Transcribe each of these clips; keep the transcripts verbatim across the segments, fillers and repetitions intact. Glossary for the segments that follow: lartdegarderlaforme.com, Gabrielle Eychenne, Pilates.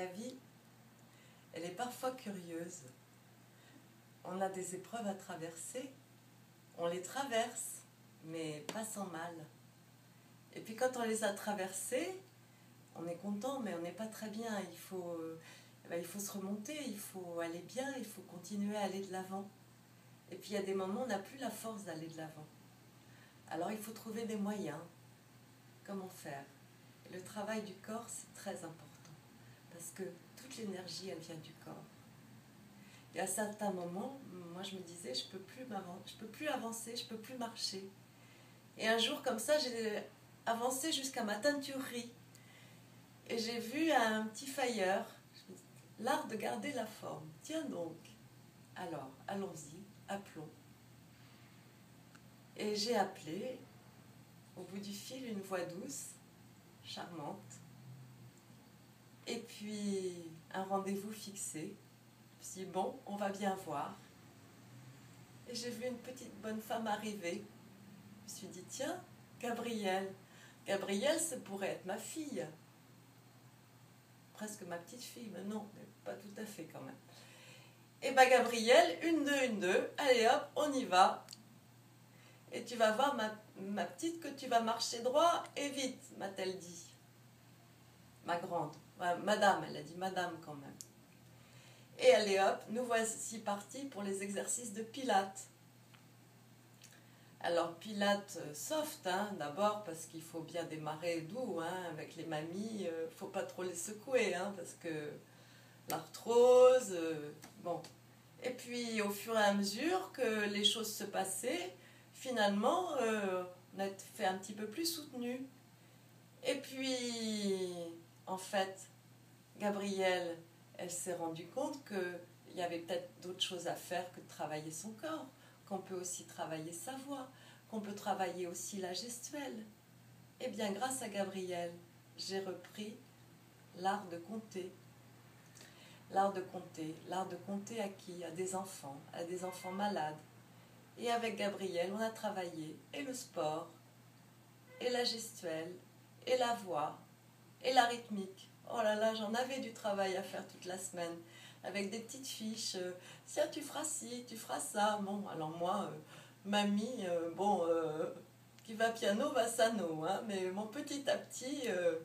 La vie, elle est parfois curieuse. On a des épreuves à traverser, on les traverse, mais pas sans mal. Et puis quand on les a traversées, on est content, mais on n'est pas très bien. Il faut, eh bien, il faut se remonter, il faut aller bien, il faut continuer à aller de l'avant. Et puis il y a des moments où on n'a plus la force d'aller de l'avant. Alors il faut trouver des moyens. Comment faire? Et le travail du corps, c'est très important, parce que toute l'énergie, elle vient du corps. Et à certains moments, moi je me disais, je ne peux plus je peux plus avancer, je ne peux plus marcher. Et un jour comme ça, j'ai avancé jusqu'à ma teinturerie. Et j'ai vu un petit failleur, l'art de garder la forme. Tiens donc, alors allons-y, appelons. Et j'ai appelé, au bout du fil, une voix douce, charmante. Et puis un rendez-vous fixé. Je me suis dit, bon, on va bien voir. Et j'ai vu une petite bonne femme arriver. Je me suis dit, tiens, Gabrielle. Gabrielle, ça pourrait être ma fille. Presque ma petite fille, mais non, mais pas tout à fait quand même. Et bien Gabrielle, une, deux, une, deux, allez hop, on y va. Et tu vas voir, ma, ma petite, que tu vas marcher droit et vite, m'a-t-elle dit. Ma grande, ouais, madame, elle a dit madame quand même. Et allez hop, nous voici partis pour les exercices de Pilates. Alors Pilates soft, hein, d'abord parce qu'il faut bien démarrer doux, hein, avec les mamies, euh, faut pas trop les secouer, hein, parce que l'arthrose, euh, bon. Et puis au fur et à mesure que les choses se passaient, finalement, euh, on a fait un petit peu plus soutenu. Et puis, en fait, Gabrielle, elle s'est rendue compte qu'il y avait peut-être d'autres choses à faire que de travailler son corps, qu'on peut aussi travailler sa voix, qu'on peut travailler aussi la gestuelle. Et bien, grâce à Gabrielle, j'ai repris l'art de compter. L'art de compter. L'art de compter à qui? À des enfants, à des enfants malades. Et avec Gabrielle, on a travaillé et le sport, et la gestuelle, et la voix, et la rythmique. Oh là là, j'en avais du travail à faire toute la semaine, avec des petites fiches. Euh, Tiens, tu feras ci, tu feras ça. Bon, alors moi, euh, mamie, euh, bon, euh, qui va piano, va sano. Hein, mais bon, petit à petit, euh,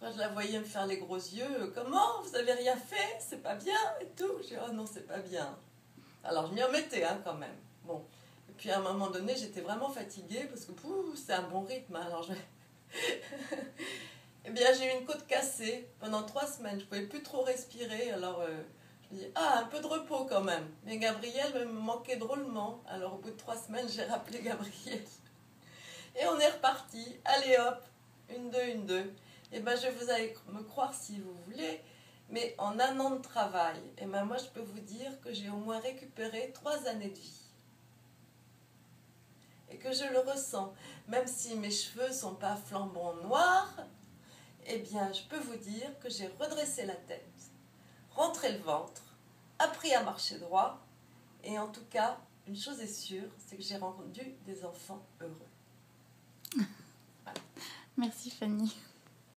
quand je la voyais me faire les gros yeux, euh, comment, vous n'avez rien fait, c'est pas bien, et tout. J'ai dit, oh non, c'est pas bien. Alors, je m'y remettais, hein, quand même. Bon, et puis à un moment donné, j'étais vraiment fatiguée, parce que, pouh, c'est un bon rythme. Hein, alors, je... Eh bien, j'ai eu une côte cassée pendant trois semaines. Je ne pouvais plus trop respirer. Alors, euh, je me dis, ah, un peu de repos quand même. Mais Gabrielle me manquait drôlement. Alors, au bout de trois semaines, j'ai rappelé Gabrielle. Et on est reparti. Allez, hop, une, deux, une, deux. Eh bien, je vous allez me croire si vous voulez. Mais en un an de travail, eh bien, moi, je peux vous dire que j'ai au moins récupéré trois années de vie. Et que je le ressens. Même si mes cheveux ne sont pas flambant noirs, eh bien, je peux vous dire que j'ai redressé la tête, rentré le ventre, appris à marcher droit. Et en tout cas, une chose est sûre, c'est que j'ai rendu des enfants heureux. Voilà. Merci Fanny.